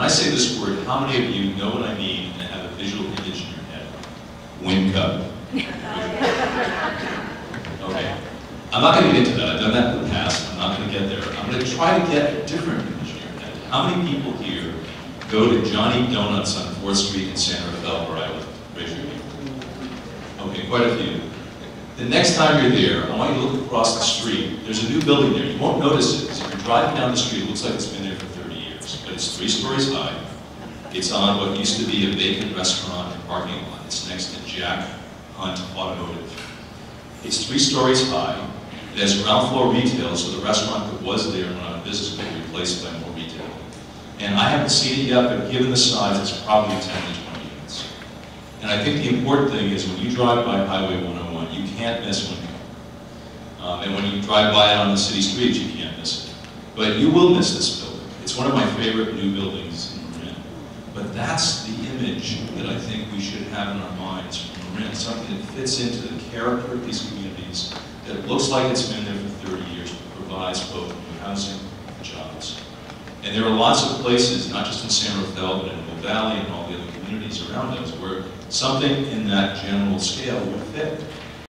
When I say this word, how many of you know what I mean and have a visual image in your head? Wind cup. Okay. I'm not going to get into that. I've done that in the past. I'm not going to get there. I'm going to try to get a different image in your head. How many people here go to Johnny Donuts on 4th Street in San Rafael where I live? Raise your hand. Okay, quite a few. The next time you're there, I want you to look across the street. There's a new building there. You won't notice it because if you're driving down the street, it looks like it's been there for 30 years. But it's 3 stories high. It's on what used to be a vacant restaurant and parking lot. It's next to Jack Hunt Automotive. It's 3 stories high. It has ground floor retail, so the restaurant that was there when I was visiting will be replaced by more retail. And I haven't seen it yet, but given the size, it's probably 10 to 20 units. And I think the important thing is when you drive by Highway 101, you can't miss one. And when you drive by it on the city streets, you can't miss it. But you will miss this building. It's one of my favorite new buildings in Marin. But that's the image that I think we should have in our minds from Marin, something that fits into the character of these communities, that looks like it's been there for 30 years, but provides both new housing and jobs. And there are lots of places, not just in San Rafael, but in Mill Valley and all the other communities around us, where something in that general scale would fit.